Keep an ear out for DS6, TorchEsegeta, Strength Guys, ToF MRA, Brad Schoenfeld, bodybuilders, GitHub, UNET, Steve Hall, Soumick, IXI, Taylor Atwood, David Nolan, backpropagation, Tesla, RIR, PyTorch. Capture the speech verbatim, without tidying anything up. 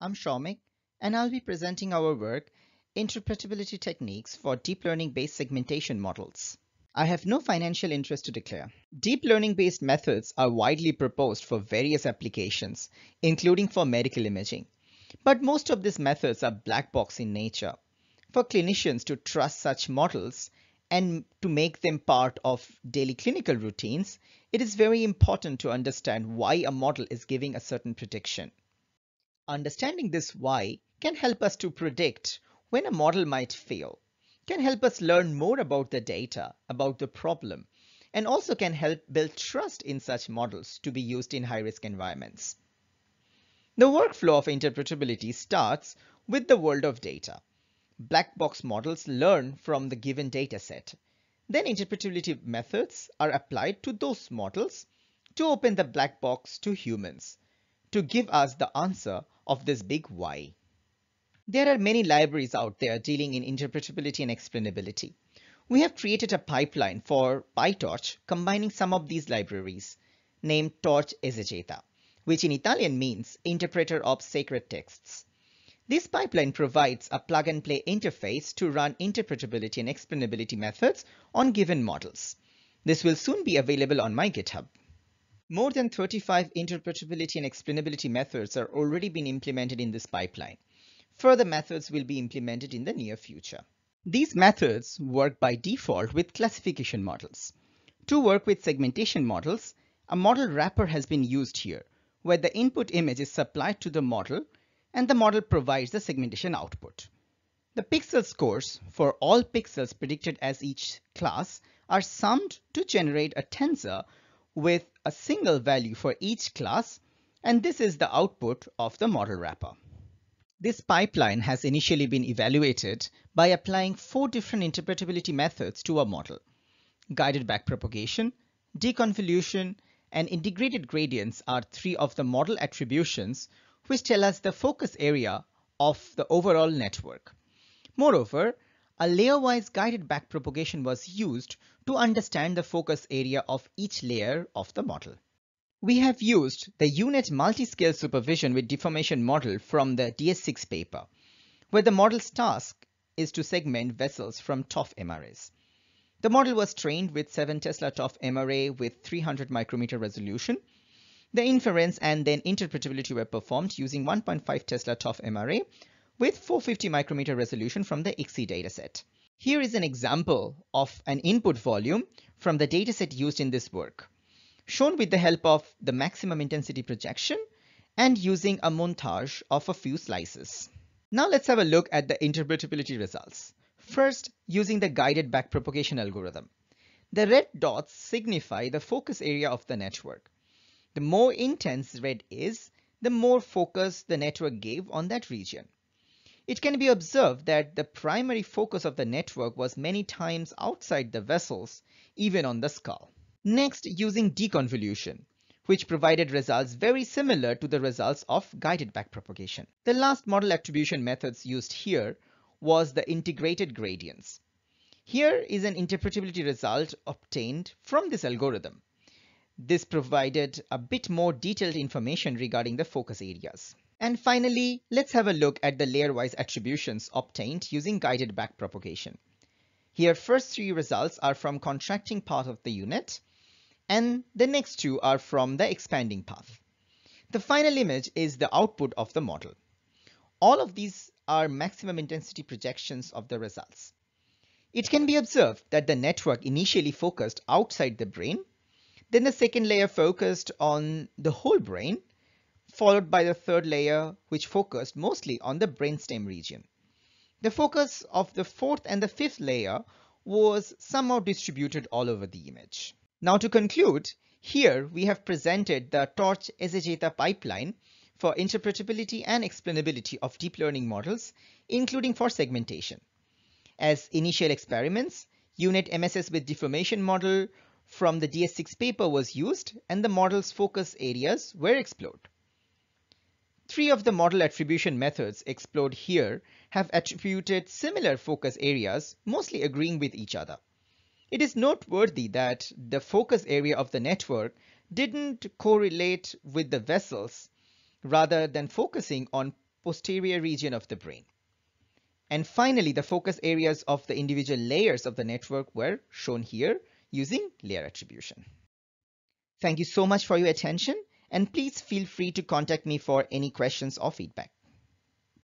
I'm Soumick, and I'll be presenting our work, Interpretability Techniques for Deep Learning-Based Segmentation Models. I have no financial interest to declare. Deep learning-based methods are widely proposed for various applications, including for medical imaging. But most of these methods are black box in nature. For clinicians to trust such models and to make them part of daily clinical routines, it is very important to understand why a model is giving a certain prediction. Understanding this why can help us to predict when a model might fail, can help us learn more about the data, about the problem, and also can help build trust in such models to be used in high-risk environments. The workflow of interpretability starts with the world of data. Black box models learn from the given dataset. Then interpretability methods are applied to those models to open the black box to humans, to give us the answer of this big why. There are many libraries out there dealing in interpretability and explainability. We have created a pipeline for PyTorch combining some of these libraries named TorchEsegeta, which in Italian means interpreter of sacred texts. This pipeline provides a plug-and-play interface to run interpretability and explainability methods on given models. This will soon be available on my GitHub. More than thirty-five interpretability and explainability methods are already being implemented in this pipeline. Further methods will be implemented in the near future. These methods work by default with classification models. To work with segmentation models, a model wrapper has been used here, where the input image is supplied to the model and the model provides the segmentation output. The pixel scores for all pixels predicted as each class are summed to generate a tensor with a single value for each class, and this is the output of the model wrapper. This pipeline has initially been evaluated by applying four different interpretability methods to a model: guided backpropagation, deconvolution, and integrated gradients are three of the model attributions which tell us the focus area of the overall network. Moreover, a layer-wise guided backpropagation was used to understand the focus area of each layer of the model. We have used the U net multiscale supervision with deformation model from the D S six paper, where the model's task is to segment vessels from ToF M R As. The model was trained with seven Tesla ToF M R A with three hundred micrometer resolution. The inference and then interpretability were performed using one point five Tesla ToF M R A with four hundred fifty micrometer resolution from the I X I dataset. Here is an example of an input volume from the dataset used in this work, shown with the help of the maximum intensity projection and using a montage of a few slices. Now let's have a look at the interpretability results. First, using the guided backpropagation algorithm. The red dots signify the focus area of the network. The more intense red is, the more focus the network gave on that region. It can be observed that the primary focus of the network was many times outside the vessels, even on the skull. Next, using deconvolution, which provided results very similar to the results of guided backpropagation. The last model attribution methods used here was the integrated gradients. Here is an interpretability result obtained from this algorithm. This provided a bit more detailed information regarding the focus areas. And finally, let's have a look at the layer-wise attributions obtained using guided backpropagation. Here, first three results are from contracting path of the U net, and the next two are from the expanding path. The final image is the output of the model. All of these are maximum intensity projections of the results. It can be observed that the network initially focused outside the brain, then the second layer focused on the whole brain, followed by the third layer, which focused mostly on the brainstem region. The focus of the fourth and the fifth layer was somehow distributed all over the image. Now to conclude, here we have presented the TorchEsegeta pipeline for interpretability and explainability of deep learning models, including for segmentation. As initial experiments, U net M S S with deformation model from the D S six paper was used and the model's focus areas were explored. Three of the model attribution methods explored here have attributed similar focus areas, mostly agreeing with each other. It is noteworthy that the focus area of the network didn't correlate with the vessels, rather than focusing on posterior region of the brain. And finally, the focus areas of the individual layers of the network were shown here using layer attribution. Thank you so much for your attention, and please feel free to contact me for any questions or feedback.